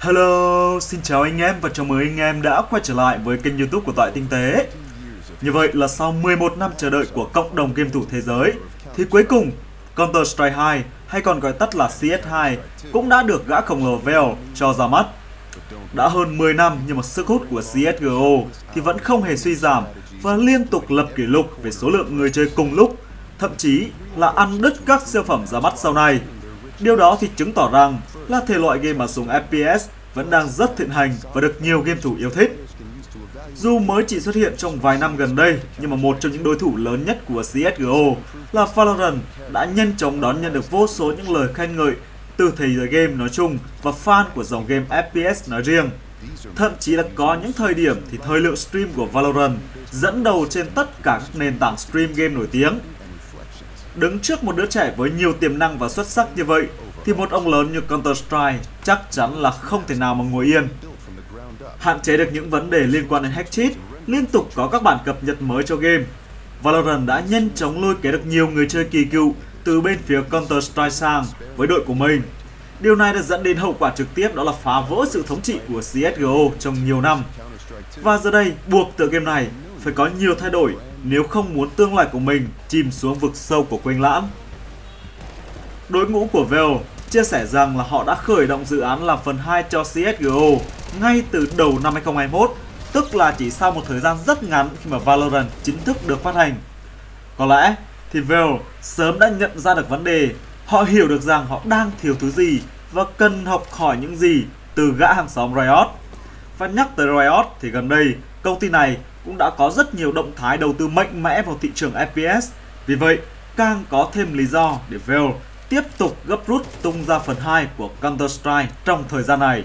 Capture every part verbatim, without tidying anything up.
Hello, xin chào anh em và chào mừng anh em đã quay trở lại với kênh YouTube của Toại Tinh Tế. Như vậy là sau mười một năm chờ đợi của cộng đồng game thủ thế giới, thì cuối cùng Counter-Strike hai hay còn gọi tắt là C S hai cũng đã được gã khổng lồ Valve cho ra mắt. Đã hơn mười năm nhưng mà sức hút của C S G O thì vẫn không hề suy giảm và liên tục lập kỷ lục về số lượng người chơi cùng lúc, thậm chí là ăn đứt các siêu phẩm ra mắt sau này. Điều đó thì chứng tỏ rằng là thể loại game bắn súng F P S vẫn đang rất thịnh hành và được nhiều game thủ yêu thích. Dù mới chỉ xuất hiện trong vài năm gần đây, nhưng mà một trong những đối thủ lớn nhất của C S G O là Valorant đã nhanh chóng đón nhận được vô số những lời khen ngợi từ thế giới game nói chung và fan của dòng game F P S nói riêng. Thậm chí là có những thời điểm thì thời lượng stream của Valorant dẫn đầu trên tất cả các nền tảng stream game nổi tiếng. Đứng trước một đứa trẻ với nhiều tiềm năng và xuất sắc như vậy, thì một ông lớn như Counter-Strike chắc chắn là không thể nào mà ngồi yên. Hạn chế được những vấn đề liên quan đến hack cheat, liên tục có các bản cập nhật mới cho game, Valorant đã nhanh chóng lôi kéo được nhiều người chơi kỳ cựu từ bên phía Counter-Strike sang với đội của mình. Điều này đã dẫn đến hậu quả trực tiếp đó là phá vỡ sự thống trị của C S G O trong nhiều năm. Và giờ đây, buộc tựa game này phải có nhiều thay đổi nếu không muốn tương lai của mình chìm xuống vực sâu của quênh lãm. Đội ngũ của Valve chia sẻ rằng là họ đã khởi động dự án làm phần hai cho C S G O ngay từ đầu năm hai không hai mốt, tức là chỉ sau một thời gian rất ngắn khi mà Valorant chính thức được phát hành. Có lẽ thì Valve sớm đã nhận ra được vấn đề, họ hiểu được rằng họ đang thiếu thứ gì và cần học hỏi những gì từ gã hàng xóm Riot. Và nhắc tới Riot thì gần đây công ty này cũng đã có rất nhiều động thái đầu tư mạnh mẽ vào thị trường F P S, vì vậy càng có thêm lý do để Valve tiếp tục gấp rút tung ra phần hai của Counter-Strike trong thời gian này.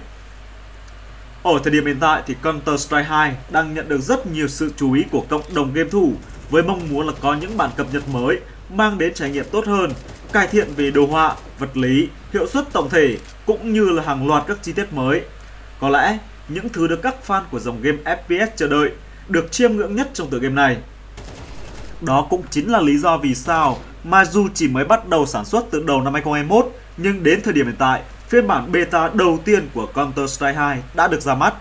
Ở thời điểm hiện tại thì Counter-Strike hai đang nhận được rất nhiều sự chú ý của cộng đồng game thủ với mong muốn là có những bản cập nhật mới mang đến trải nghiệm tốt hơn, cải thiện về đồ họa, vật lý, hiệu suất tổng thể cũng như là hàng loạt các chi tiết mới. Có lẽ những thứ được các fan của dòng game F P S chờ đợi được chiêm ngưỡng nhất trong tựa game này. Đó cũng chính là lý do vì sao mà dù chỉ mới bắt đầu sản xuất từ đầu năm hai không hai mốt, nhưng đến thời điểm hiện tại, phiên bản beta đầu tiên của Counter-Strike hai đã được ra mắt.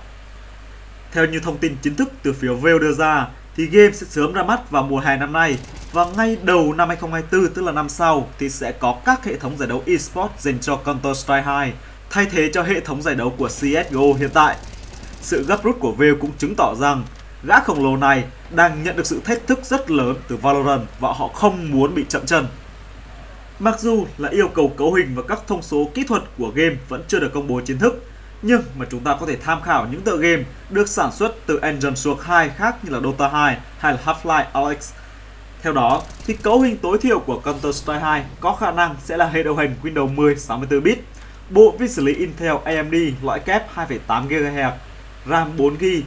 Theo như thông tin chính thức từ phía Valve đưa ra, thì game sẽ sớm ra mắt vào mùa hè năm nay, và ngay đầu năm hai không hai tư, tức là năm sau, thì sẽ có các hệ thống giải đấu eSports dành cho Counter-Strike hai, thay thế cho hệ thống giải đấu của C S G O hiện tại. Sự gấp rút của Valve cũng chứng tỏ rằng gã khổng lồ này đang nhận được sự thách thức rất lớn từ Valorant và họ không muốn bị chậm chân. Mặc dù là yêu cầu cấu hình và các thông số kỹ thuật của game vẫn chưa được công bố chính thức, nhưng mà chúng ta có thể tham khảo những tựa game được sản xuất từ engine Source hai khác như là Dota hai hay là Half-Life Alyx. Theo đó thì cấu hình tối thiểu của Counter-Strike hai có khả năng sẽ là hệ điều hành Windows mười sáu mươi tư bit, bộ vi xử lý Intel A M D loại kép hai phẩy tám gigahertz, RAM bốn gi ga bai.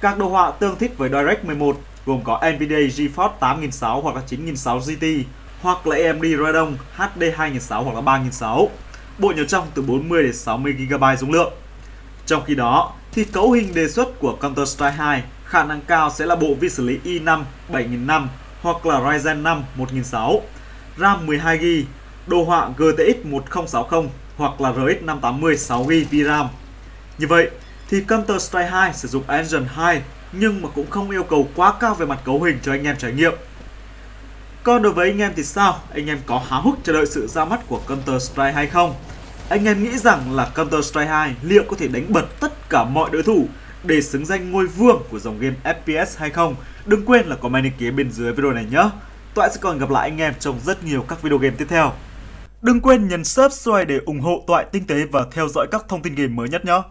Các đồ họa tương thích với DirectX mười một gồm có NVIDIA GeForce tám nghìn sáu trăm hoặc là chín nghìn sáu trăm giê tê hoặc là A M D Radeon H D hai nghìn sáu trăm hoặc là ba nghìn sáu trăm, bộ nhớ trong từ bốn mươi đến sáu mươi gi ga bai dung lượng. Trong khi đó thì cấu hình đề xuất của Counter-Strike hai khả năng cao sẽ là bộ vi xử lý i năm bảy nghìn năm trăm hoặc là Ryzen năm một nghìn sáu trăm, RAM mười hai gi ga bai, đồ họa giê tê ích một không sáu không hoặc là R X năm tám mươi sáu gi ga bai RAM. Như vậy thì Counter-Strike hai sử dụng engine hai nhưng mà cũng không yêu cầu quá cao về mặt cấu hình cho anh em trải nghiệm. Còn đối với anh em thì sao? Anh em có háo hức chờ đợi sự ra mắt của Counter-Strike hay không? Anh em nghĩ rằng là Counter-Strike hai liệu có thể đánh bật tất cả mọi đối thủ để xứng danh ngôi vương của dòng game F P S hay không? Đừng quên là comment ý kiến bên dưới video này nhé. Toại sẽ còn gặp lại anh em trong rất nhiều các video game tiếp theo. Đừng quên nhấn subscribe để ủng hộ Toại Tinh Tế và theo dõi các thông tin game mới nhất nhé.